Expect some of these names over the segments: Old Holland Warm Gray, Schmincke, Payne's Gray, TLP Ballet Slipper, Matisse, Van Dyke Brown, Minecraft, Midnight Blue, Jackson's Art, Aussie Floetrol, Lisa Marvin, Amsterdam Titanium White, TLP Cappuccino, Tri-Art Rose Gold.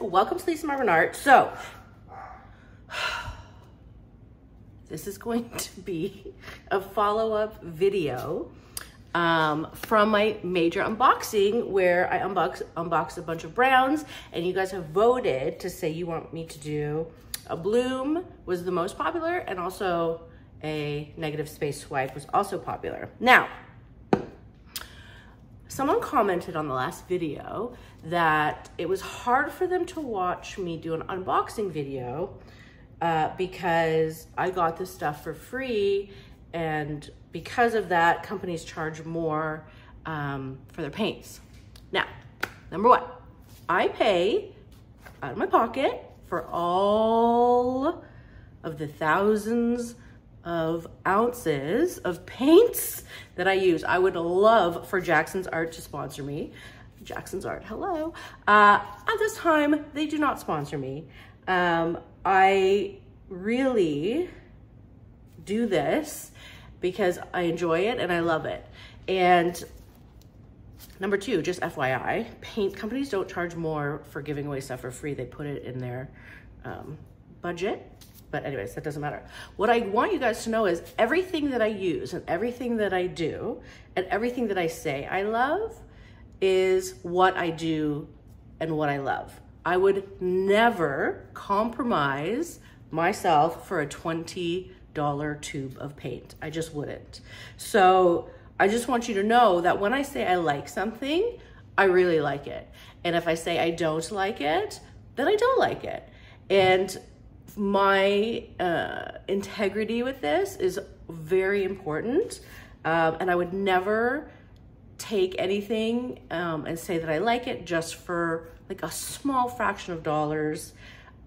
welcome to Lisa Marvin Art. So this is going to be a follow-up video from my major unboxing, where I unboxed a bunch of browns, and you guys have voted to say you want me to do a bloom was the most popular, and also a negative space swipe was also popular. Now, someone commented on the last video that it was hard for them to watch me do an unboxing video because I got this stuff for free, and because of that, companies charge more for their paints. Now, number one, I pay out of my pocket for all of the thousands of ounces of paints that I use. I would love for Jackson's Art to sponsor me. Jackson's Art, hello. At this time, they do not sponsor me. I really do this because I enjoy it and I love it. And number two, just FYI, paint companies don't charge more for giving away stuff for free. They put it in their budget. But anyways, that doesn't matter. What I want you guys to know is everything that I use and everything that I do and everything that I say I love is what I do and what I love. I would never compromise myself for a $20 tube of paint. I just wouldn't. So I just want you to know that when I say I like something, I really like it. And if I say I don't like it, then I don't like it. And my integrity with this is very important, and I would never take anything and say that I like it just for like a small fraction of dollars.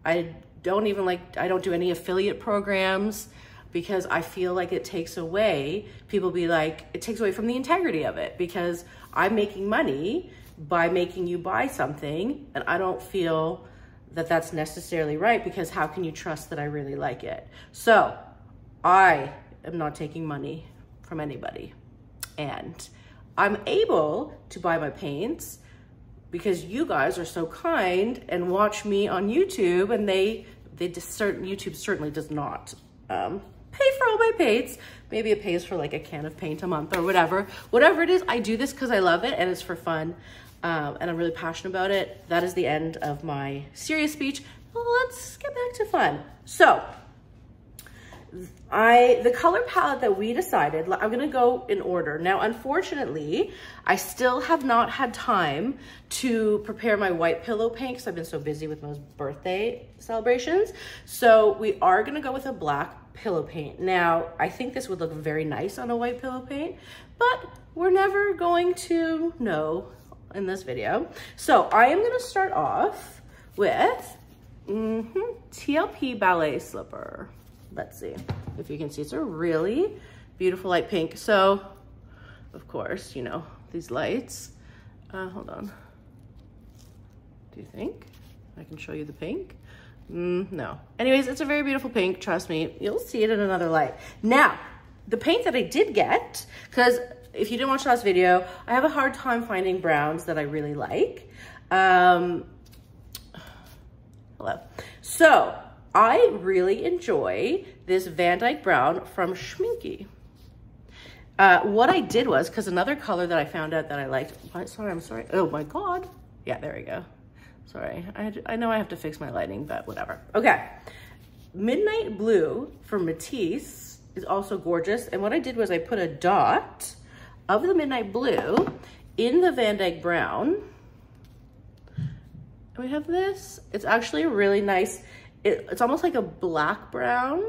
I don't do any affiliate programs because I feel like it takes away, people be like, it takes away from the integrity of it, because I'm making money by making you buy something, and I don't feel that that's necessarily right, because how can you trust that I really like it? So I am not taking money from anybody, and I'm able to buy my paints because you guys are so kind and watch me on YouTube, and YouTube certainly does not pay for all my paints. Maybe it pays for like a can of paint a month or whatever. Whatever it is, I do this because I love it and it's for fun. And I'm really passionate about it. That is the end of my serious speech. Let's get back to fun. So, the color palette that we decided, I'm gonna go in order. Now, unfortunately, I still have not had time to prepare my white pillow paint because I've been so busy with Mo's birthday celebrations. So we are gonna go with a black pillow paint. Now, I think this would look very nice on a white pillow paint, but we're never going to know in this video. So I am gonna start off with TLP Ballet Slipper. Let's see if you can see, it's a really beautiful light pink. So of course, you know, these lights, hold on. Do you think I can show you the pink? No. Anyways, it's a very beautiful pink. Trust me, you'll see it in another light. Now, the paint that I did get, because if you didn't watch the last video, I have a hard time finding browns that I really like. Hello. So I really enjoy this Van Dyke Brown from Schmincke. What I did was, because another color that I found out that I liked, I'm sorry. Oh my God. Yeah, there we go. Sorry. I know I have to fix my lighting, but whatever. Okay. Midnight Blue from Matisse is also gorgeous. And what I did was I put a dot of the Midnight Blue in the Van Dyke Brown. And we have this, it's actually a really nice, it's almost like a black brown.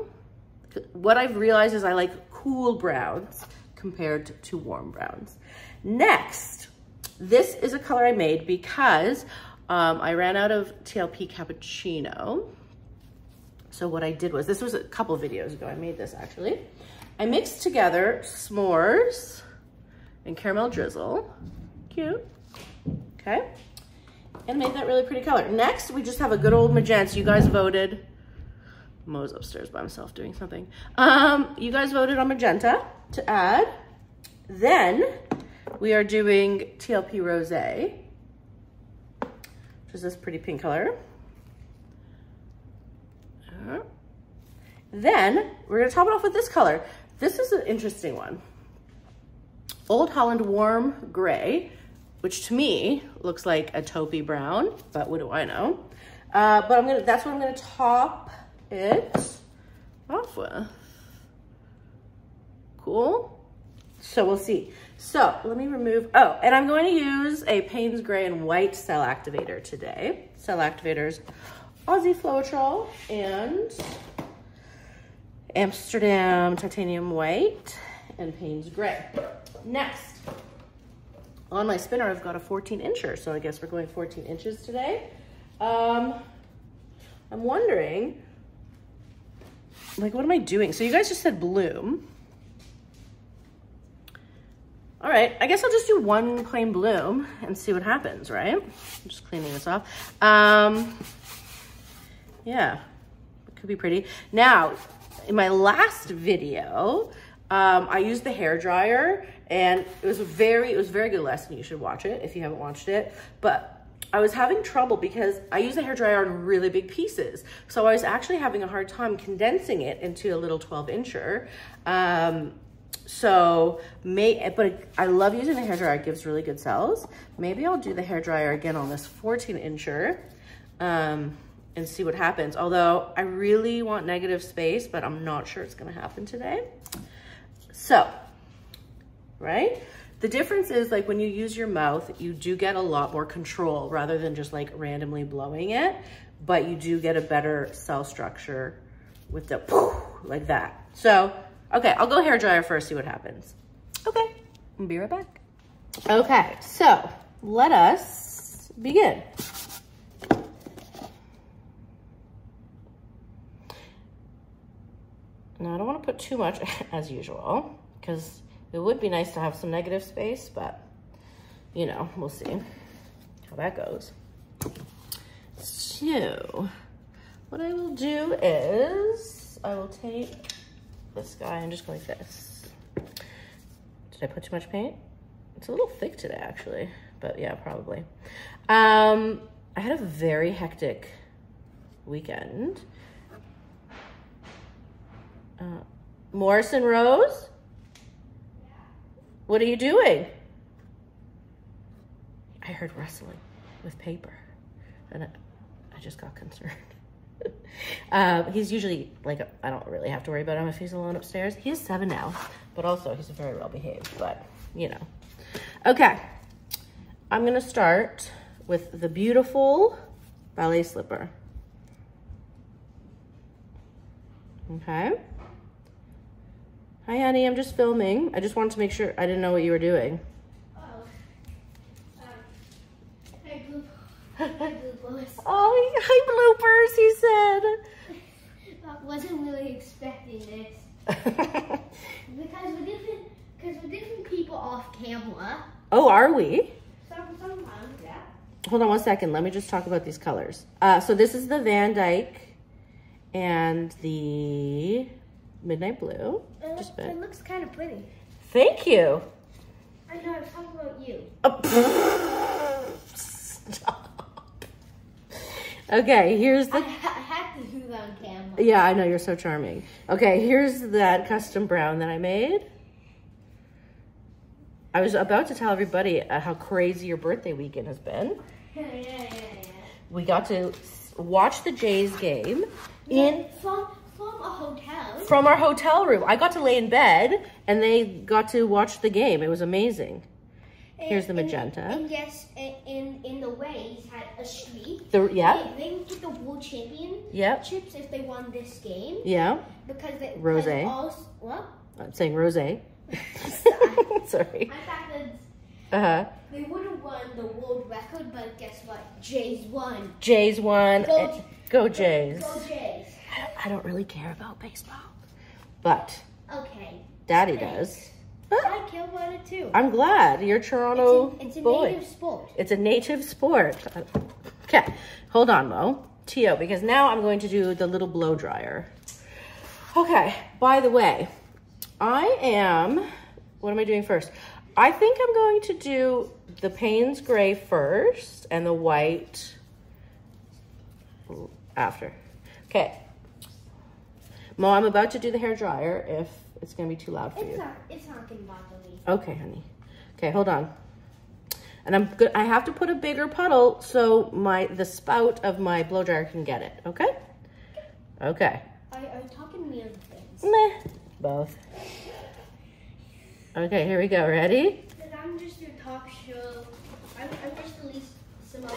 What I've realized is I like cool browns compared to warm browns. Next, this is a color I made because I ran out of TLP Cappuccino. So what I did was, this was a couple videos ago, I made this actually. I mixed together S'mores and Caramel Drizzle, cute, okay? And made that really pretty color. Next, we just have a good old magenta. You guys voted. Mo's upstairs by himself doing something. You guys voted on magenta to add. Then we are doing TLP Rose, which is this pretty pink color. Then we're gonna top it off with this color. This is an interesting one. Old Holland Warm Gray, which to me looks like a taupey brown, but what do I know? But that's what I'm gonna top it off with. Cool. So we'll see. So let me remove, oh, and I'm going to use a Payne's Gray and White cell activator today. Cell activators, Aussie Floetrol and Amsterdam Titanium White and Payne's Gray. Next, on my spinner, I've got a 14-incher. So I guess we're going 14 inches today. I'm wondering, like, what am I doing? So you guys just said bloom. All right, I guess I'll just do one plain bloom and see what happens, right? I'm just cleaning this off. Yeah, it could be pretty. Now, in my last video, I used the hair dryer, and it was a very good lesson. You should watch it if you haven't watched it. But I was having trouble because I use the hair dryer on really big pieces. So I was actually having a hard time condensing it into a little 12-incher. But I love using the hairdryer. It gives really good cells. Maybe I'll do the hairdryer again on this 14-incher and see what happens. Although I really want negative space, but I'm not sure it's gonna happen today. So, right? The difference is, like, when you use your mouth, you do get a lot more control rather than just like randomly blowing it, but you do get a better cell structure with the poof, like that. So, okay, I'll go hairdryer first, see what happens. Okay, I'll be right back. Okay, so let us begin. Now, I don't want to put too much as usual, because it would be nice to have some negative space, but you know, we'll see how that goes. So what I will do is I will take this guy and just go like this. Did I put too much paint? It's a little thick today, actually, but yeah, probably. I had a very hectic weekend. Morrison Rose? What are you doing? I heard rustling with paper, and I just got concerned. He's usually like, I don't really have to worry about him if he's alone upstairs. He is 7 now, but also he's very well behaved, but you know. Okay, I'm gonna start with the beautiful ballet slipper. Okay. Hi, honey, I'm just filming. I just wanted to make sure, I didn't know what you were doing. Oh, hi, bloopers, he said. I wasn't really expecting this. because we're different people off camera. Oh, are we? Sometimes, yeah. Hold on one second. Let me just talk about these colors. So this is the Van Dyke and the Midnight Blue. It looks kind of pretty. Thank you. I know, I'm talking about you. Stop. Okay, here's the... I had to do that on camera. Yeah, I know, you're so charming. Okay, here's that custom brown that I made. I was about to tell everybody how crazy your birthday weekend has been. Yeah. We got to watch the Jays game from a hotel. From our hotel room. I got to lay in bed, and they got to watch the game. It was amazing. Here's the magenta. And yes, in the way, he had a streak. Yeah. They would get the world championships if they won this game. Yeah. Because they... Rosé. What? I'm saying rosé. Sorry. My fact is, they would have won the world record, but guess what? Jays won. Jays won. Go Jays. Go Jays. I don't really care about baseball. But... okay. Daddy does. I care about it too. I'm glad you're Toronto. It's a native sport. It's a native sport. Okay, hold on, Mo. Tio, because now I'm going to do the little blow dryer. Okay, by the way, what am I doing first? I think I'm going to do the Payne's Gray first and the white after. Okay, Mo, I'm about to do the hair dryer if it's gonna be too loud for you. It's not gonna bother me. Okay, honey. Okay, hold on. And I'm good. I have to put a bigger puddle so the spout of my blow dryer can get it. Okay. Okay. Are you talking to me other things? Meh. Both. Okay, here we go. Ready? Because I'm just your talk show. I'm just the least Simone.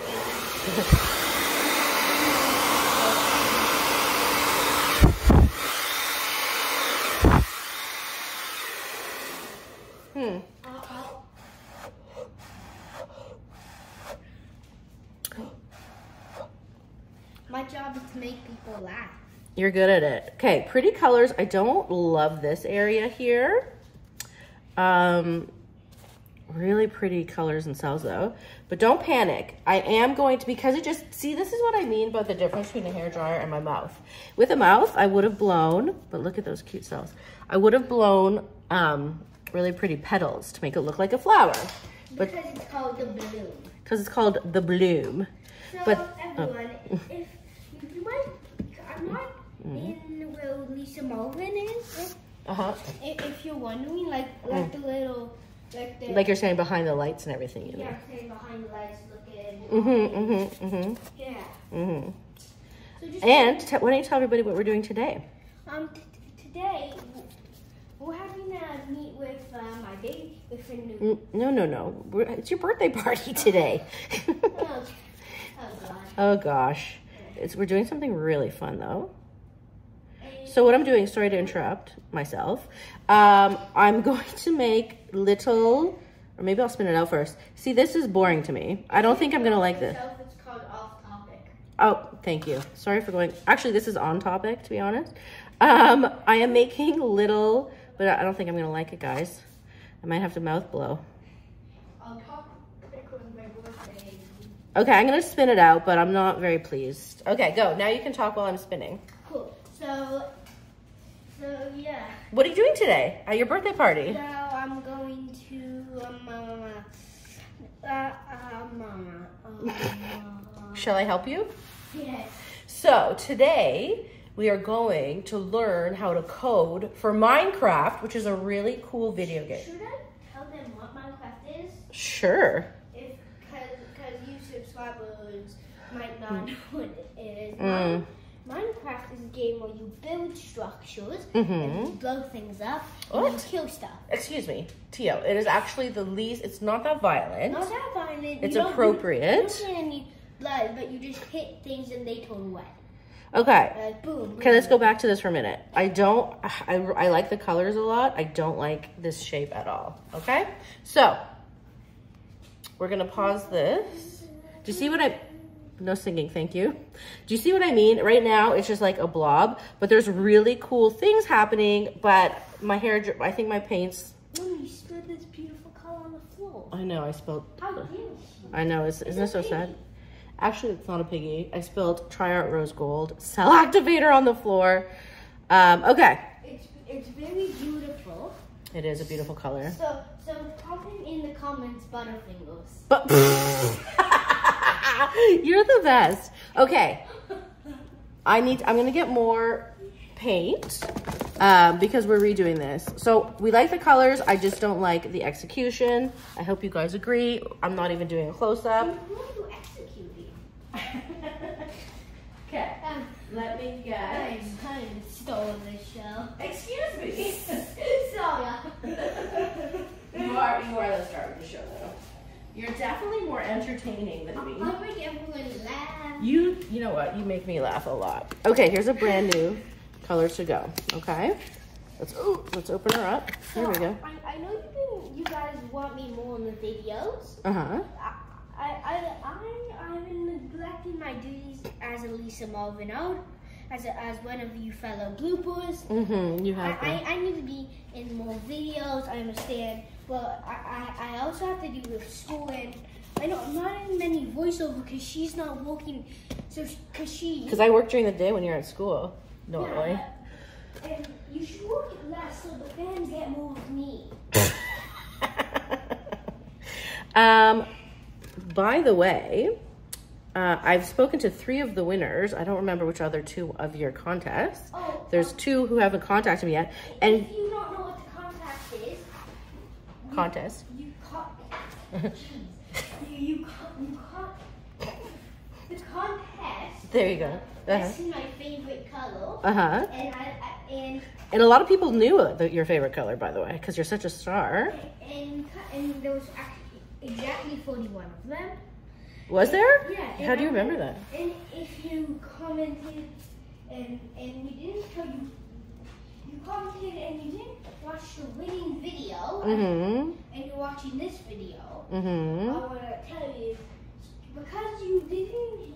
My job is to make people laugh. You're good at it. Okay, pretty colors. I don't love this area here. Really pretty colors and cells though. But don't panic. I am going to, because it just, see, this is what I mean about the difference between a hairdryer and my mouth. With a mouth, I would have blown, but look at those cute cells. I would have blown really pretty petals to make it look like a flower. But, because it's called the bloom. Because it's called the bloom. So but, everyone, oh. if you want, I'm not in where Lisa Marvin is. Uh-huh. If you're wondering, like the little, like you're saying behind the lights and everything. You know? Yeah, I'm saying behind the lights, looking. Yeah. So and why don't you tell everybody what we're doing today? Today. We're having a meet with my baby, with a new... No. It's your birthday party today. Oh, gosh. We're doing something really fun, though. So what I'm doing, sorry to interrupt myself, I'm going to make little... Or maybe I'll spin it out first. See, this is boring to me. I don't think I'm going to like this. It's called off-topic. Oh, thank you. Sorry for going... Actually, this is on-topic, to be honest. I am making little... But I don't think I'm going to like it, guys. I might have to mouth blow. Okay, I'm going to spin it out, but I'm not very pleased. Okay, go. Now you can talk while I'm spinning. Cool. So yeah. What are you doing today at your birthday party? So, I'm going to, Shall I help you? Yes. So, today... We are going to learn how to code for Minecraft, which is a really cool video game. Should I tell them what Minecraft is? Sure. Because YouTube subscribers might not know what it is. Minecraft is a game where you build structures and you blow things up and you kill stuff. Excuse me, Tio. It is actually the least. It's not that violent. Not that violent. It's appropriate. You don't get any blood, but you just hit things and they turn wet. Okay. Okay, let's go back to this for a minute. I like the colors a lot. I don't like this shape at all. Okay? So, we're going to pause this. Do you see what I, no singing, thank you. Do you see what I mean? Right now, it's just like a blob, but there's really cool things happening, but my hair, I think my paints. Mommy, you spilled this beautiful color on the floor. I know, I spilled. How dare you? I know, isn't that so sad? Actually, it's not a piggy. I spilled Tri-Art Rose Gold cell activator on the floor. Okay. It's very beautiful. It is a beautiful color. So comment in the comments, Butterfingers. But you're the best. Okay. I'm gonna get more paint because we're redoing this. So we like the colors. I just don't like the execution. I hope you guys agree. I'm not even doing a close-up. Okay, let me guess. I kind of stole the show. Excuse me. Sorry. You are the star of the show, though. You're definitely more entertaining than me. I'll make everyone laugh. You know what? You make me laugh a lot. Okay, here's a brand new color to go. Okay, let's open her up. Here we go. I know you guys want me more in the videos. Uh huh. I've been neglecting my duties as a Lisa Marvin as one of you fellow bloopers. You have. I need to be in more videos. I understand, but I also have to do with school, and I know I'm not in many voiceover because she's not working. So because I work during the day when you're at school. No, really. And you should work less so the fans get more of me. By the way, I've spoken to 3 of the winners. I don't remember which other 2 of your contests. Oh, There's two who haven't contacted me yet. And if you don't know what the contact is, contest. The contest. There you go. That's my favorite color. Uh-huh. And a lot of people knew your favorite color, by the way, because you're such a star. And there was actually exactly 41 of them. Was there? Yeah. How do you remember that? And if you commented and we didn't tell you, you commented and you didn't watch the winning video, and you're watching this video, I want to tell you, because you didn't,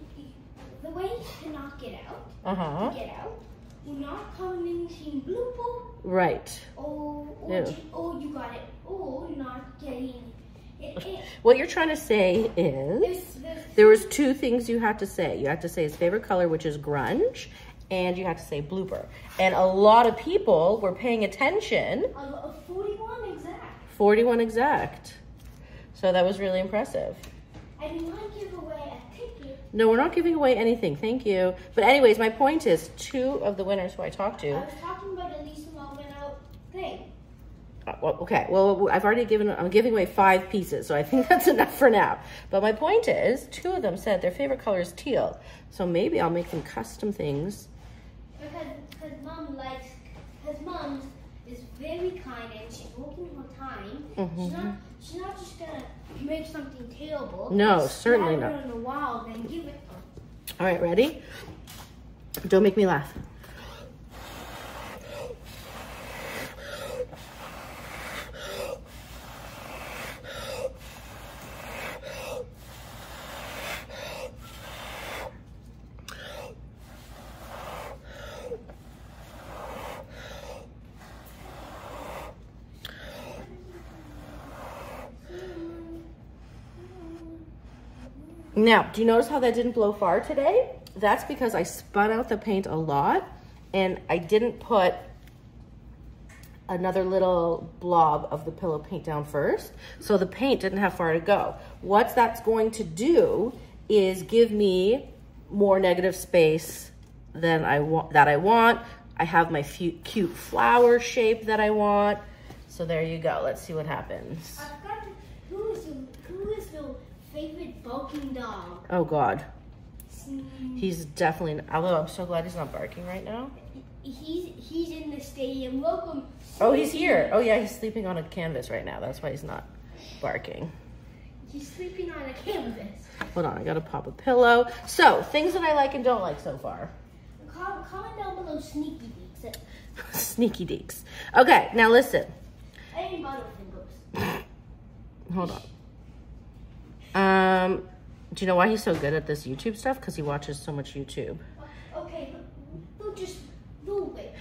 the way to not get out, to get out, you're not commenting blue ball. Right. Or you got it, or you're not getting What you're trying to say is there was two things you had to say. You had to say his favorite color, which is grunge, and you had to say blooper. And a lot of people were paying attention. 41 exact. 41 exact. So that was really impressive. I do not give away a ticket. No, we're not giving away anything. Thank you. But anyways, my point is two of the winners who I talked to. I was talking about a Lisa Marvin thing. Okay, well, I'm giving away 5 pieces, so I think that's enough for now. But my point is, 2 of them said their favorite color is teal. So maybe I'll make them custom things. Because mom is very kind and she's working her time. She's not just gonna make something terrible. No, certainly not. It in the wild and give it to her. All right, ready? Don't make me laugh. Now, do you notice how that didn't blow far today? That's because I spun out the paint a lot and I didn't put another little blob of the pillow paint down first. So the paint didn't have far to go. What that's going to do is give me more negative space than I want. I have my cute flower shape that I want. So there you go. Let's see what happens. I've got to, who is the favorite barking dog? Oh God, he's definitely. Although I'm so glad he's not barking right now. He's in the stadium. Welcome. Oh, he's here. Oh yeah, he's sleeping on a canvas right now. That's why he's not barking. He's sleeping on a canvas. Hold on, I gotta pop a pillow. So things that I like and don't like so far. Comment down below, sneaky deeks. Sneaky deeks. Okay, now listen. I ain't butterfingers. Hold on. Do you know why he's so good at this YouTube stuff? Because he watches so much YouTube. Okay, we'll rich, okay?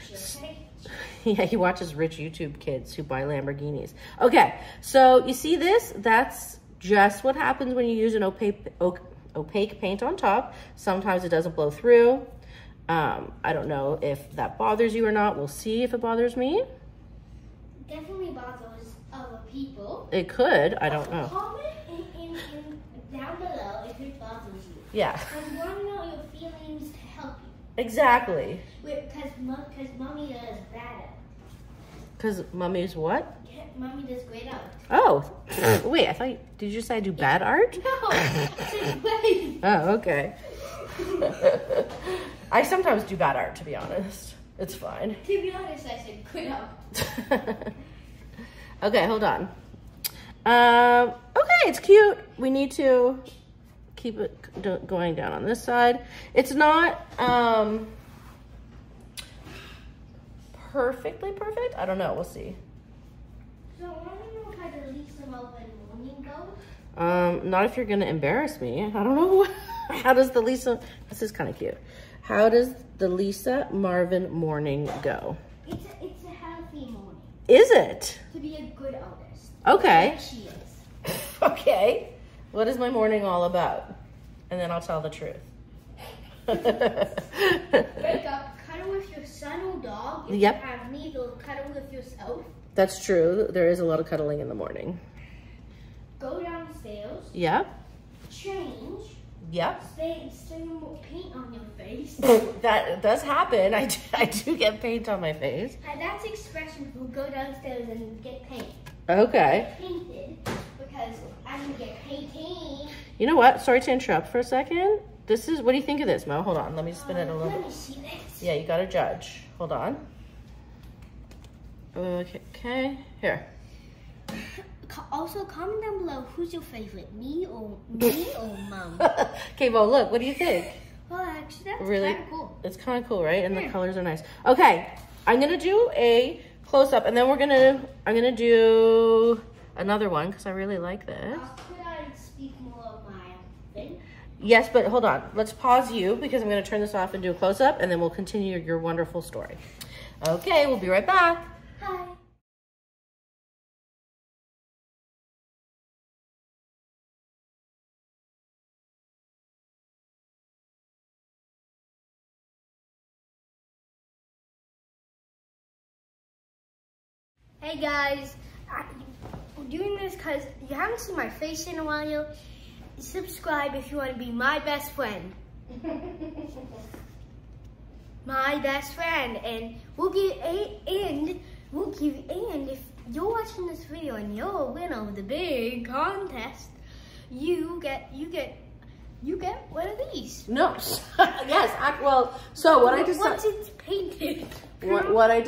Yeah, he watches rich YouTube kids who buy Lamborghinis. Okay, so you see this? That's just what happens when you use an opaque paint on top. Sometimes it doesn't blow through. I don't know if that bothers you or not. We'll see if it bothers me. It definitely bothers other people. It could. I don't know. Down below if it bothers you. Yeah. I want to know your feelings to help you. Exactly. Because mommy does bad at it. Because mommy's what? Yeah, mommy does great art. Oh. Wait, I thought you, did you say I do bad art? No. Oh, okay. I sometimes do bad art, to be honest. It's fine. To be honest, I said good art. Okay, hold on. Okay, it's cute. We need to keep it going down on this side. It's not perfectly perfect. I don't know. We'll see. So I want to know how to leave some open morning go. Not if you're gonna embarrass me. I don't know. How does the Lisa? This is kind of cute. How does the Lisa Marvin morning go? It's a healthy morning. Is it? To be a good artist. Okay. She is. Okay. What is my morning all about? And then I'll tell the truth. Wake up, cuddle with your son or dog. If you have neither, cuddle with yourself. That's true. There is a lot of cuddling in the morning. Go downstairs. Yeah. Change. Yep. Same paint on your face. That does happen. I do get paint on my face. That's expression. We'll go downstairs and get paint. Okay. Get painted because I'm gonna get painting. You know what? Sorry to interrupt for a second. This is. What do you think of this, Mo? Hold on. Let me spin it a little bit. Let me see this. Yeah, you gotta judge. Hold on. Okay. Okay. Here. Also, comment down below, who's your favorite, me or Mom? Okay, well, look, what do you think? Well, actually, that's really kind of cool. It's kind of cool, right? And yeah, the colors are nice. Okay, I'm gonna do a close-up, and then I'm gonna do another one because I really like this. Could I speak more of my thing? Yes, but hold on. Let's pause you because I'm gonna turn this off and do a close-up, and then we'll continue your wonderful story. Okay, we'll be right back. Hi. Hey guys, I'm doing this because you haven't seen my face in a while. Subscribe if you want to be my best friend. My best friend, and we'll give, and if you're watching this video and you're a winner of the big contest, you get one of these. No, yes, well, so what I decided. Once it's painted. What I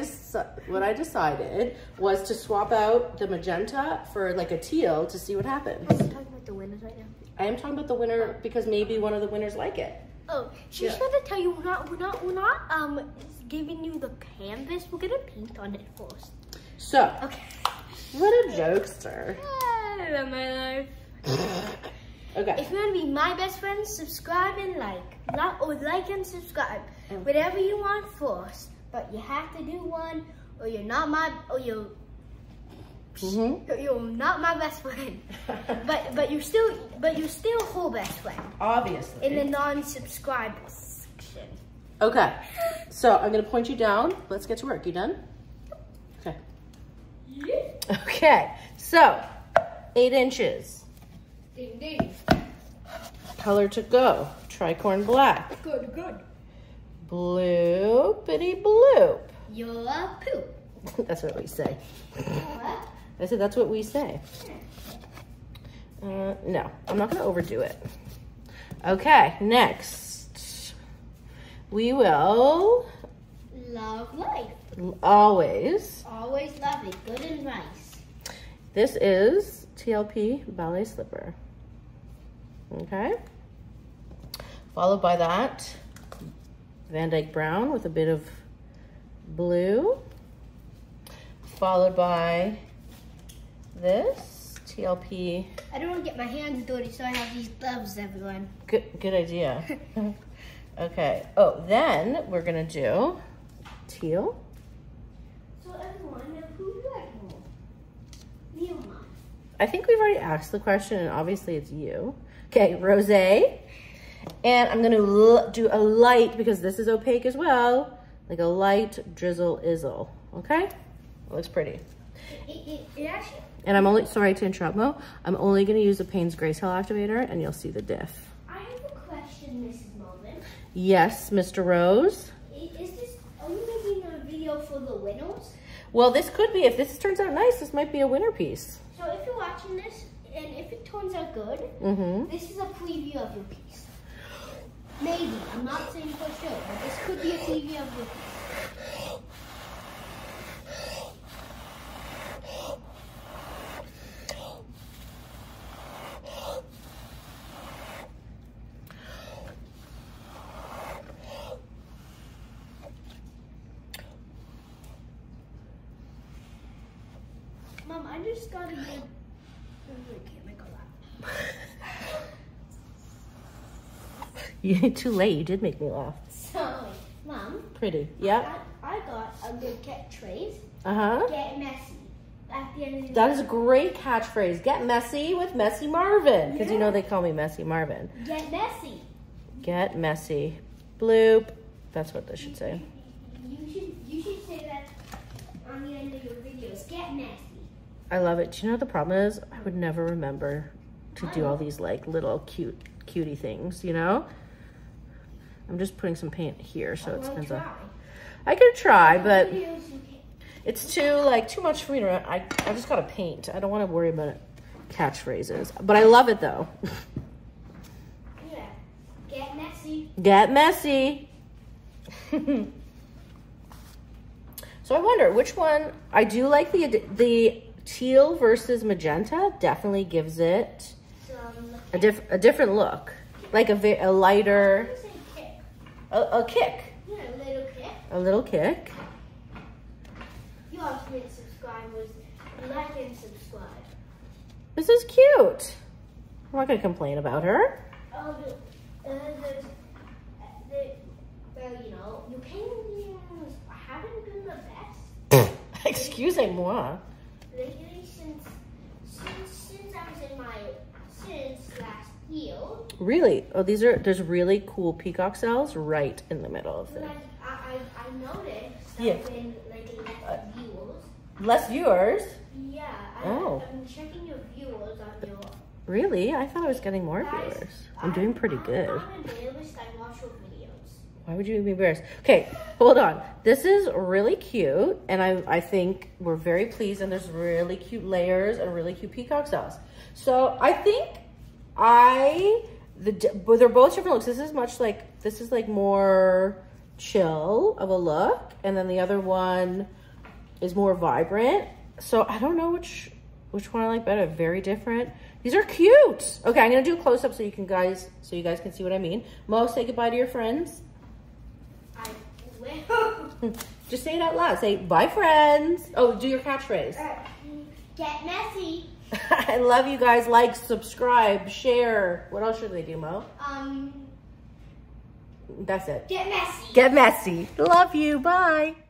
decided was to swap out the magenta for like a teal to see what happens. Are you talking about the winners right now? I am talking about the winner because maybe one of the winners like it. Oh, she's trying to tell you we're not giving you the canvas. We're gonna paint on it first. So. Okay. What a jokester. I love my life. Okay. If you want to be my best friend, subscribe and like and subscribe. Okay. Whatever you want first. But you have to do one, or you're not my, or you're not my best friend. but you're still whole best friend. Obviously. In the non-subscribe section. Okay. So I'm gonna point you down. Let's get to work. You done? Okay. Yeah. Okay. So 8 inches. Ding ding. Color to go. Tricorn black. Good. Good. Bloopity bloop. You're a poop. That's what we say. What? I said that's what we say. No, I'm not going to overdo it. Okay, next. We will... Love life. Always. Always love it. Good and nice. This is TLP Ballet Slipper. Okay. Followed by that... Van Dyke Brown with a bit of blue, followed by this TLP. I don't want to get my hands dirty, so I have these gloves, everyone. Good idea. Okay. Oh, then we're gonna do teal. So everyone, who do you like more? Me or Mom? I think we've already asked the question, and obviously it's you. Okay, rosé. And I'm gonna do a light, because this is opaque as well, like a light drizzle izzle, okay? It looks pretty. It actually... And I'm only, sorry to interrupt, Mo, I'm only gonna use a Payne's Gray cell activator and you'll see the diff. I have a question, Mrs. Marvin. Yes, Mr. Rose? Is this only making a video for the winners? Well, this could be. If this turns out nice, this might be a winner piece. So if you're watching this, and if it turns out good, this is a preview of your piece. Maybe. I'm not saying for sure, but this could be a preview of it. Mom, I just got a good... Too late, you did make me laugh. Sorry, Mom. Pretty, yeah. I got a good catchphrase. Get messy. At the end of the that is a great catchphrase. Get messy with Messy Marvin. Because you know they call me Messy Marvin. Get messy. Get messy. Bloop. That's what they should say. You should say that on the end of your videos. Get messy. I love it. Do you know what the problem is? I would never remember to do all these like little cute cutie things, you know? I'm just putting some paint here so it spins up. I could try, but it's too, like, too much for me to, I just gotta paint. I don't wanna worry about it. Catchphrases. But I love it though. Yeah. Get messy. Get messy. So I wonder which one. I do like the teal versus magenta. Definitely gives it a different look, like a lighter kick. A kick. Yeah, a little kick. A little kick. You all should subscribe, like and subscribe. This is cute. I'm not gonna complain about her. Oh, you know, you came in, I haven't been the best. Excusez-moi. Lately, since I was in my, last year. Really? Oh, these are, there's really cool peacock cells right in the middle of them. I noticed that I've been, less viewers. Less viewers? Yeah. I'm checking your viewers on your... Really? I thought I was getting more viewers. I'm doing pretty good. I'm embarrassed I watch your videos. Why would you be embarrassed? Okay, hold on. This is really cute, and I think we're very pleased, and there's really cute layers and really cute peacock cells. So I think they're both different looks. This is much like, this is like more chill of a look, and then the other one is more vibrant. So I don't know which one I like better. Very different. These are cute. Okay, I'm gonna do a close up so you guys can see what I mean. Mo, say goodbye to your friends. I will. Just say it out loud. Say bye, friends. Oh, do your catchphrase. Get messy. I love you guys. Like, subscribe, share. What else should they do, Mo? That's it. Get messy. Get messy. Love you. Bye.